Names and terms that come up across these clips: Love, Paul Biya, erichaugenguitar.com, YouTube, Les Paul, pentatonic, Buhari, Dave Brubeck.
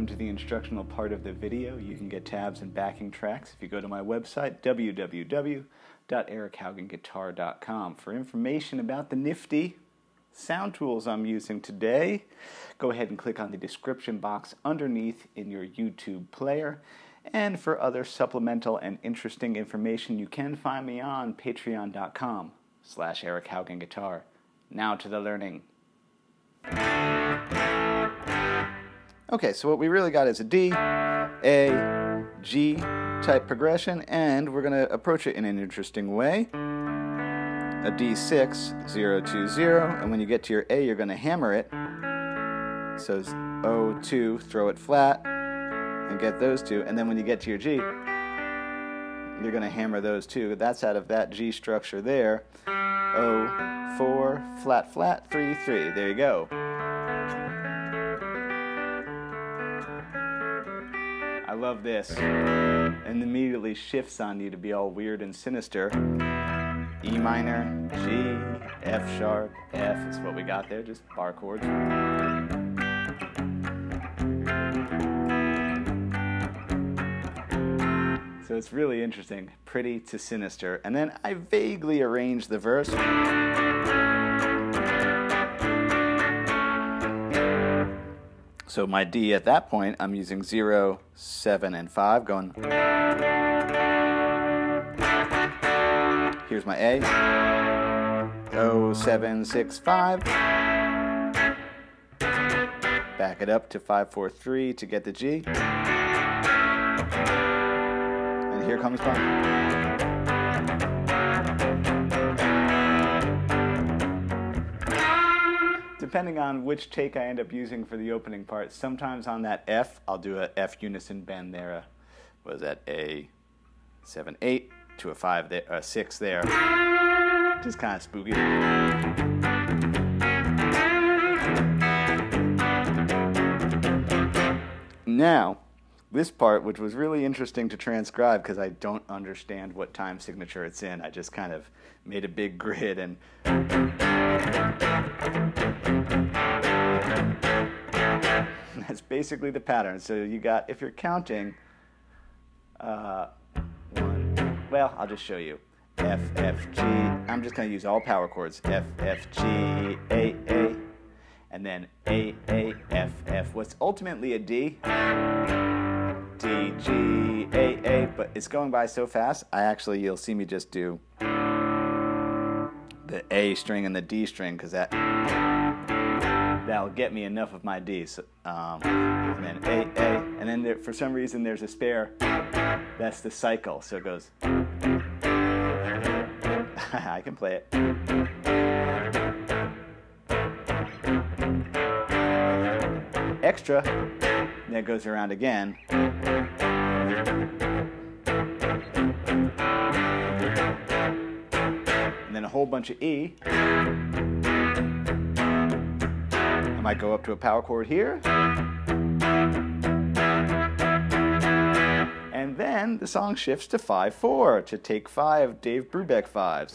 welcome to the instructional part of the video. You can get tabs and backing tracks if you go to my website, www.erichaugenguitar.com. For information about the nifty sound tools I'm using today, go ahead and click on the description box underneath in your YouTube player. And for other supplemental and interesting information, you can find me on patreon.com/erichaugenguitar. Now to the learning. Okay, so what we really got is a D, A, G type progression, and we're going to approach it in an interesting way. A D6, 0, 2, 0, and when you get to your A, you're going to hammer it. So 0, 2, throw it flat, and get those two, and then when you get to your G, you're going to hammer those two. That's out of that G structure there. 0, 4, flat, flat, 3, 3. There you go. I love this. And immediately shifts on you to be all weird and sinister. E minor, G, F sharp, F is what we got there, just bar chords. So it's really interesting, pretty to sinister. And then I vaguely arrange the verse. So my D at that point, I'm using 0, 7, and 5, going. Here's my A, 0, 7, 6, 5. Back it up to 5, 4, 3 to get the G. And here comes fun. Depending on which take I end up using for the opening part, sometimes on that F, I'll do a F unison bend there. What is that? A, 7, 8. To a 5 there, a 6 there. Just kind of spooky. Now, this part, which was really interesting to transcribe because I don't understand what time signature it's in. I just kind of made a big grid and... That's basically the pattern. So you got, if you're counting... Well, I'll just show you. F, F, G. I'm just going to use all power chords. F, F, G, A. And then A, F, F. What's ultimately a D? D, G, A. But it's going by so fast, you'll see me just do the A string and the D string, because that'll get me enough of my D. So, and then A. And then there, for some reason, there's a spare. That's the cycle, so it goes. I can play it. Extra. And then it goes around again. And then a whole bunch of E. I might go up to a power chord here. And then the song shifts to 5/4 to take 5 Dave Brubeck fives.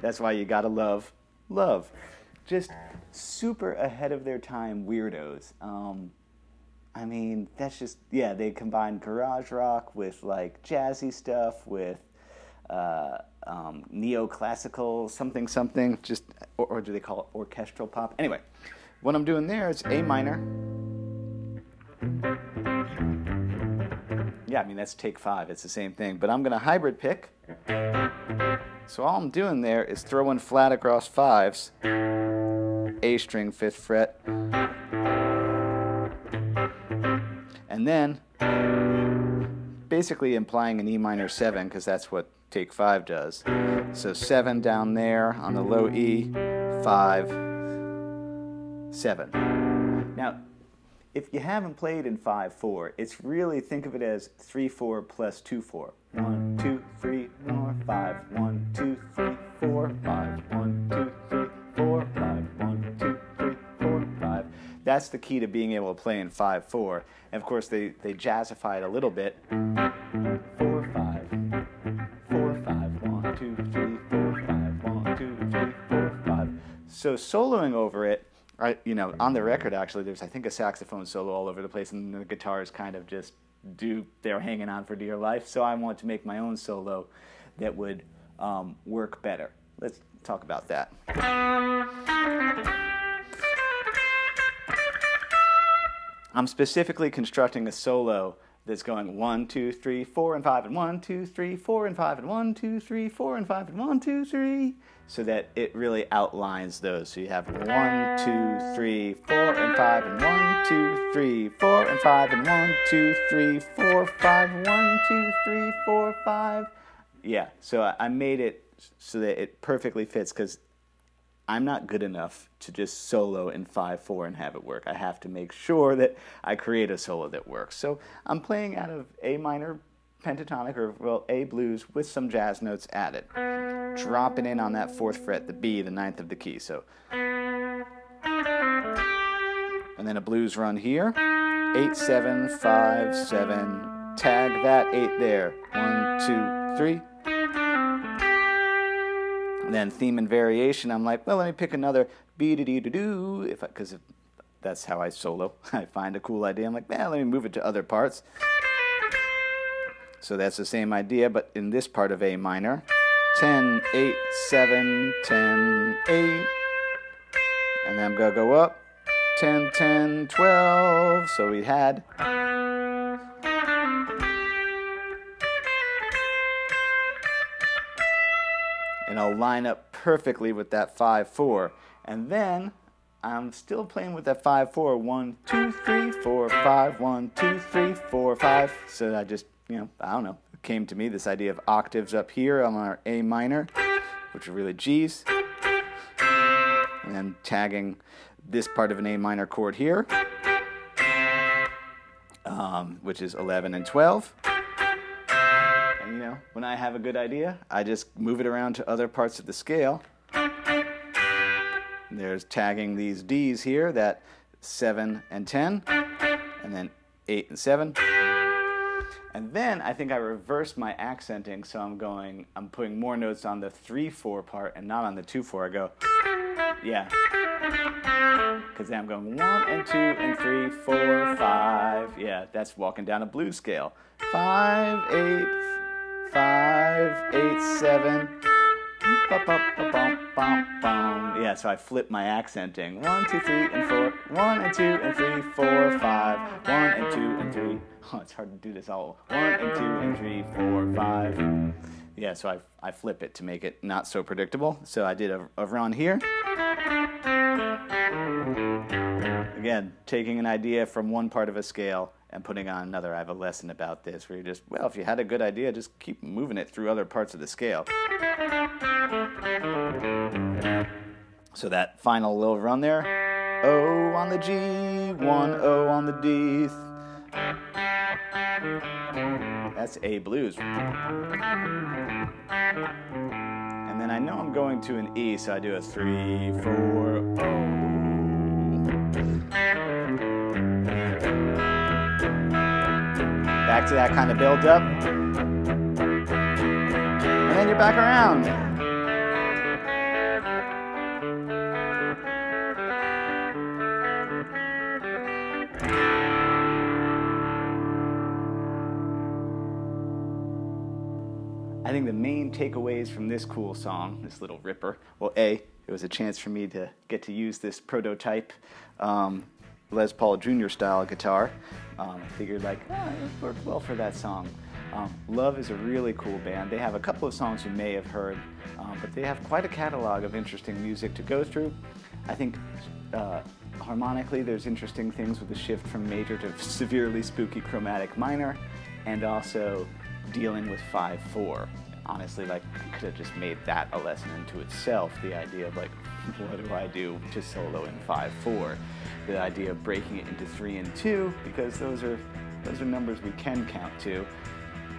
That's why you gotta love, love. Just super ahead of their time weirdos. I mean, that's just, yeah, they combine garage rock with like jazzy stuff, with neoclassical something, just, or do they call it orchestral pop? Anyway. What I'm doing there is A minor. Yeah, I mean, that's take 5. It's the same thing. But I'm going to hybrid pick. So all I'm doing there is throwing flat across 5s. A string, 5th fret. And then basically implying an E minor 7, because that's what take 5 does. So 7 down there on the low E, 5. 7. Now, if you haven't played in 5/4, it's really, think of it as 3/4 plus 2/4. 1, 2, 3, 4, 5, 1, 2, 3, 4, 5, 1, 2, 3, 4, 5, 1, 2, 3, 4, 5. That's the key to being able to play in 5/4. And of course, they jazzify it a little bit. 4, 5, 4, 5, 1, 2, 3, 4, 5, 1, 2, 3, 4, 5. So soloing over it, you know, on the record actually, there's I think a saxophone solo all over the place, and the guitars kind of just they're hanging on for dear life. So I want to make my own solo that would work better. Let's talk about that. I'm specifically constructing a solo that's going 1, 2, 3, 4, and 5, and 1, 2, 3, 4, and 5, and 1, 2, 3, 4, and 5, and 1, 2, 3, so that it really outlines those. So you have 1, 2, 3, 4, and 5, and 1, 2, 3, 4, and 5, and 1, 2, 3, 4, 5, 1, 2, 3, 4, 5. Yeah, so I made it so that it perfectly fits, because I'm not good enough to just solo in 5/4 and have it work. I have to make sure that I create a solo that works. So I'm playing out of A minor pentatonic, or well, A blues with some jazz notes added, dropping in on that 4th fret, the B, the 9th of the key. So, and then a blues run here, 8, 7, 5, 7, tag that 8 there, 1, 2, 3. And then theme and variation, I'm like, well, let me pick another B-de-de-de-doo, because that's how I solo. I find a cool idea, I'm like, well, let me move it to other parts. So that's the same idea, but in this part of A minor. 10, 8, 7, 10, 8. And then I'm going to go up. 10, 10, 12. So we had... And I'll line up perfectly with that 5/4, and then I'm still playing with that 5/4. 1, 2, 3, 4, 5. 1, 2, 3, 4, 5. So I just, you know, I don't know. It came to me this idea of octaves up here on our A minor, which are really G's, and then tagging this part of an A minor chord here, which is 11 and 12. You know, when I have a good idea, I just move it around to other parts of the scale. There's tagging these D's here, that 7 and 10, and then 8 and 7. And then I think I reverse my accenting, so I'm putting more notes on the 3/4 part and not on the 2/4. I go, yeah. Because then I'm going 1 and 2 and 3, 4, 5. Yeah, that's walking down a blues scale. 5, 8, 5, 8, 7. Yeah, so I flip my accenting. 1, 2, 3, and 4. 1 and 2 and 3, 4, 5. 1 and 2 and 3. Oh, it's hard to do this all. 1 and 2 and 3, 4, 5. Yeah, so I flip it to make it not so predictable. So I did a run here. Again, taking an idea from one part of a scale and putting on another. I have a lesson about this where you're just, well, if you had a good idea, just keep moving it through other parts of the scale. So that final little run there, O on the G, 1, O on the D. That's A blues. And then I know I'm going to an E, so I do a 3, 4, O. Back to that kind of build up. And then you're back around. I think the main takeaways from this cool song, this little ripper, well, A, it was a chance for me to get to use this prototype Les Paul Jr. style guitar. I figured like, oh, it worked well for that song. Love is a really cool band. They have a couple of songs you may have heard, but they have quite a catalog of interesting music to go through. I think harmonically there's interesting things with the shift from major to severely spooky chromatic minor, and also dealing with 5/4. Honestly, like, I could have just made that a lesson into itself, the idea of like, what do I do to solo in 5/4? The idea of breaking it into 3 and 2, because those are numbers we can count to,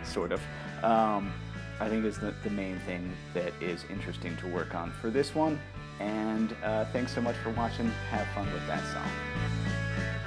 sort of. I think is the main thing that is interesting to work on for this one. And thanks so much for watching. Have fun with that song.